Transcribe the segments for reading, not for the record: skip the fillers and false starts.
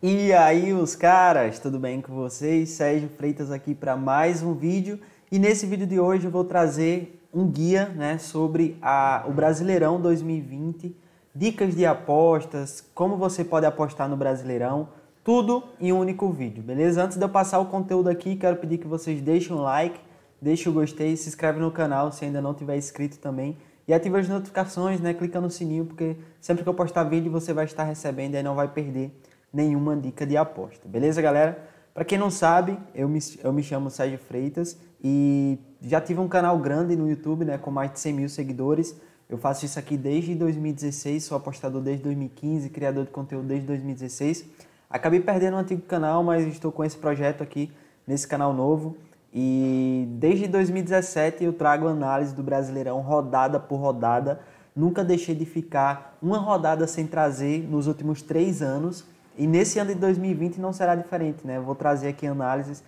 E aí, os caras, tudo bem com vocês? Sérgio Freitas aqui para mais um vídeo. E nesse vídeo de hoje eu vou trazer um guia, né, sobre o Brasileirão 2020, dicas de apostas, como você pode apostar no Brasileirão, tudo em um único vídeo, beleza? Antes de eu passar o conteúdo aqui, quero pedir que vocês deixem um like, deixem o gostei, se inscreve no canal se ainda não tiver inscrito também e ative as notificações, né, clica no sininho, porque sempre que eu postar vídeo você vai estar recebendo e não vai perder nenhuma dica de aposta, beleza, galera? Para quem não sabe, eu me chamo Sérgio Freitas e já tive um canal grande no YouTube, né, com mais de 100 mil seguidores. Eu faço isso aqui desde 2016, sou apostador desde 2015, criador de conteúdo desde 2016. Acabei perdendo o antigo canal, mas estou com esse projeto aqui, nesse canal novo. E desde 2017 eu trago análise do Brasileirão rodada por rodada. Nunca deixei de ficar uma rodada sem trazer nos últimos 3 anos. E nesse ano de 2020 não será diferente, né? Eu vou trazer aqui análises,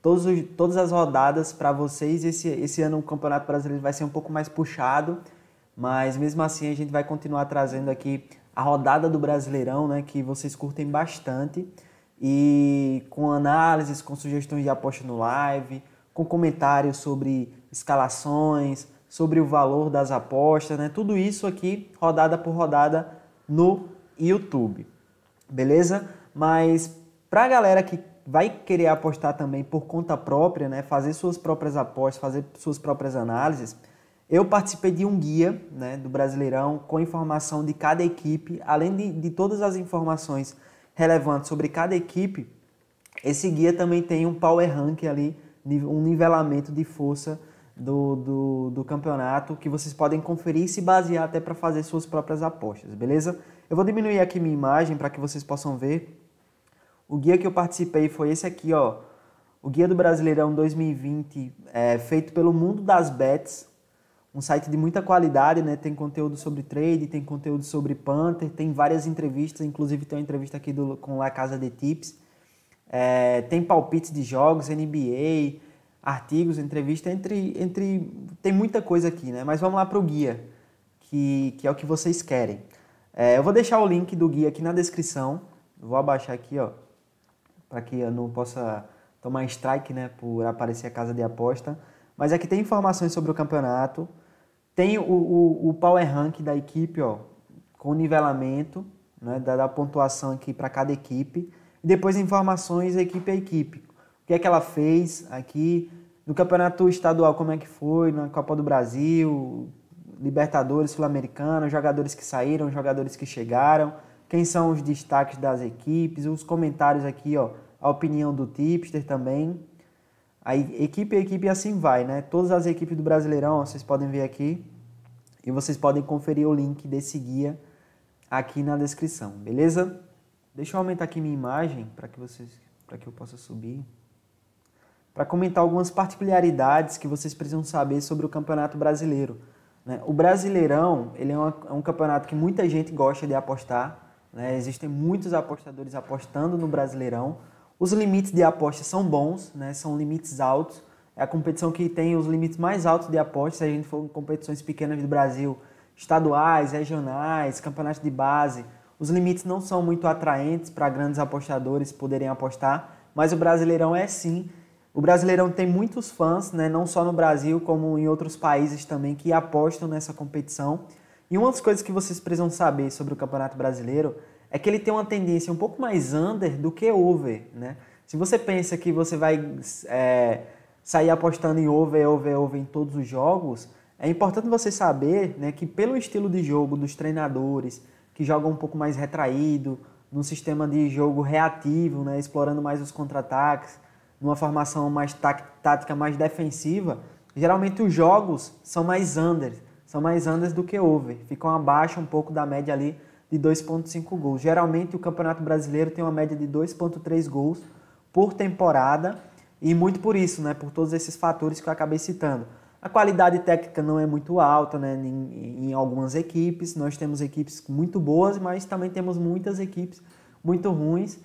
todas as rodadas para vocês. Esse ano o Campeonato Brasileiro vai ser um pouco mais puxado, mas mesmo assim a gente vai continuar trazendo aqui a rodada do Brasileirão, né? Que vocês curtem bastante. E com análises, com sugestões de aposta no live, com comentários sobre escalações, sobre o valor das apostas, né? Tudo isso aqui, rodada por rodada, no YouTube. Beleza? Mas para a galera que vai querer apostar também por conta própria, né, fazer suas próprias apostas, fazer suas próprias análises, eu participei de um guia, né, do Brasileirão com informação de cada equipe, além de todas as informações relevantes sobre cada equipe. Esse guia também tem um power rank ali, um nivelamento de força do campeonato que vocês podem conferir e se basear até para fazer suas próprias apostas, beleza? Eu vou diminuir aqui minha imagem para que vocês possam ver. O guia que eu participei foi esse aqui, ó. O Guia do Brasileirão 2020, feito pelo Mundo das Bets. Um site de muita qualidade, né? Tem conteúdo sobre trade, tem conteúdo sobre Panther, tem várias entrevistas, inclusive tem uma entrevista aqui com a Casa de Tips. Tem palpites de jogos, NBA, artigos, entrevista, tem muita coisa aqui, né? Mas vamos lá para o guia, que é o que vocês querem. Eu vou deixar o link do guia aqui na descrição, vou abaixar aqui, ó, para que eu não possa tomar strike, né, por aparecer a casa de aposta. Mas aqui tem informações sobre o campeonato, tem o power rank da equipe, ó, com nivelamento, né, da pontuação aqui para cada equipe, e depois informações equipe a equipe, o que é que ela fez aqui, no campeonato estadual como é que foi, na Copa do Brasil, Libertadores, Sul-Americana, jogadores que saíram, jogadores que chegaram, quem são os destaques das equipes, os comentários aqui, ó, a opinião do tipster também, a equipe e assim vai, né? Todas as equipes do Brasileirão, ó, vocês podem ver aqui e vocês podem conferir o link desse guia aqui na descrição, beleza? Deixa eu aumentar aqui minha imagem para que eu possa subir, para comentar algumas particularidades que vocês precisam saber sobre o Campeonato Brasileiro. O Brasileirão, ele é um campeonato que muita gente gosta de apostar, né? Existem muitos apostadores apostando no Brasileirão. Os limites de aposta são bons, né? São limites altos. É a competição que tem os limites mais altos de aposta. Se a gente for em competições pequenas do Brasil, estaduais, regionais, campeonatos de base, os limites não são muito atraentes para grandes apostadores poderem apostar, mas o Brasileirão é sim. O Brasileirão tem muitos fãs, né, não só no Brasil, como em outros países também, que apostam nessa competição. E uma das coisas que vocês precisam saber sobre o Campeonato Brasileiro é que ele tem uma tendência um pouco mais under do que over, né? Se você pensa que você vai sair apostando em over em todos os jogos, é importante você saber, né, que pelo estilo de jogo dos treinadores, que jogam um pouco mais retraído, num sistema de jogo reativo, né, explorando mais os contra-ataques, numa formação mais tática, mais defensiva, geralmente os jogos são mais unders do que over, ficam abaixo um pouco da média ali de 2,5 gols. Geralmente o Campeonato Brasileiro tem uma média de 2,3 gols por temporada e muito por isso, né, por todos esses fatores que eu acabei citando. A qualidade técnica não é muito alta, né, em algumas equipes, nós temos equipes muito boas, mas também temos muitas equipes muito ruins,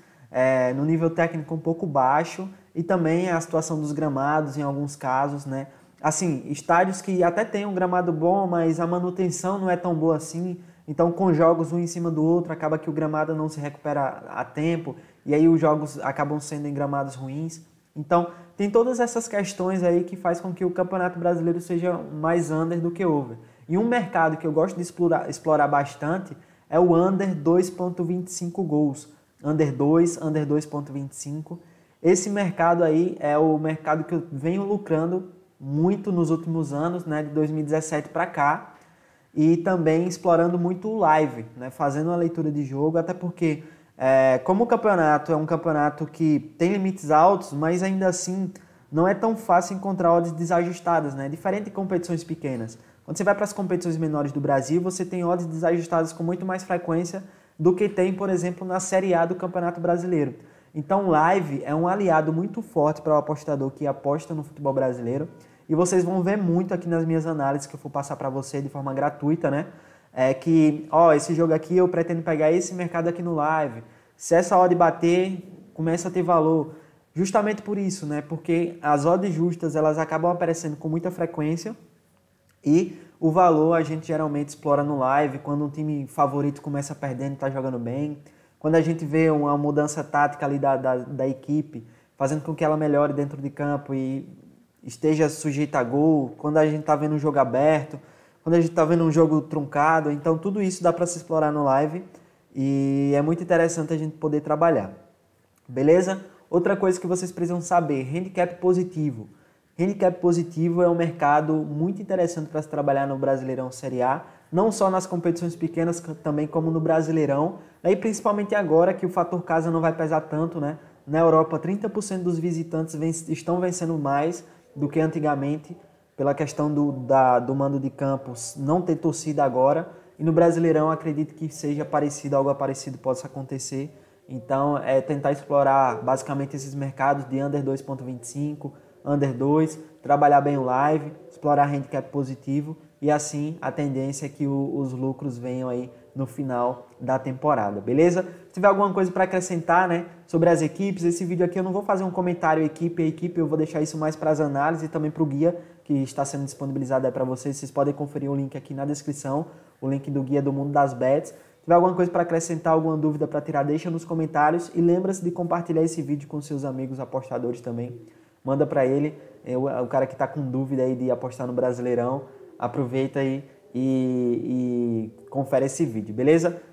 no nível técnico um pouco baixo. E também a situação dos gramados, em alguns casos, né? Assim, estádios que até tem um gramado bom, mas a manutenção não é tão boa assim, Então, com jogos um em cima do outro, acaba que o gramado não se recupera a tempo, e aí os jogos acabam sendo em gramados ruins. Então, tem todas essas questões aí que faz com que o Campeonato Brasileiro seja mais under do que over. E um mercado que eu gosto de explorar bastante é o under 2.25 gols. Under 2, under 2.25. Esse mercado aí é o mercado que eu venho lucrando muito nos últimos anos, né, de 2017 para cá. E também explorando muito o live, né, fazendo a leitura de jogo, até porque... como o campeonato é um campeonato que tem limites altos, mas ainda assim não é tão fácil encontrar odds desajustadas, né? Diferente de competições pequenas. Quando você vai para as competições menores do Brasil, você tem odds desajustadas com muito mais frequência do que tem, por exemplo, na Série A do Campeonato Brasileiro. Então, live é um aliado muito forte para o apostador que aposta no futebol brasileiro. E vocês vão ver muito aqui nas minhas análises que eu vou passar para você de forma gratuita, né? Esse jogo aqui eu pretendo pegar esse mercado aqui no live. Se essa odd bater, começa a ter valor. Justamente por isso, né? Porque as odds justas, elas acabam aparecendo com muita frequência e o valor a gente geralmente explora no live, quando um time favorito começa perdendo e tá jogando bem, quando a gente vê uma mudança tática ali da equipe, fazendo com que ela melhore dentro de campo e esteja sujeita a gol, quando a gente tá vendo um jogo aberto, quando a gente está vendo um jogo truncado. Então tudo isso dá para se explorar no live e é muito interessante a gente poder trabalhar. Beleza? Outra coisa que vocês precisam saber, handicap positivo. Handicap positivo é um mercado muito interessante para se trabalhar no Brasileirão Série A, não só nas competições pequenas, também como no Brasileirão. Daí principalmente agora que o fator casa não vai pesar tanto, né? Na Europa, 30% dos visitantes estão vencendo mais do que antigamente, pela questão do mando de campo não ter torcida agora, e no Brasileirão acredito que seja parecido, algo parecido possa acontecer. Então é tentar explorar basicamente esses mercados de under 2.25, under 2, trabalhar bem o live, explorar handicap positivo, e assim a tendência é que os lucros venham aí no final da temporada, beleza? Se tiver alguma coisa para acrescentar, né, sobre as equipes, esse vídeo aqui eu não vou fazer um comentário equipe a equipe, eu vou deixar isso mais para as análises e também para o guia que está sendo disponibilizado aí para vocês. Vocês podem conferir o link aqui na descrição, o link do guia do Mundo das Bets. Se tiver alguma coisa para acrescentar, alguma dúvida para tirar, deixa nos comentários e lembra-se de compartilhar esse vídeo com seus amigos apostadores também. Manda para ele, o cara que está com dúvida aí de apostar no Brasileirão, aproveita aí e confere esse vídeo, beleza?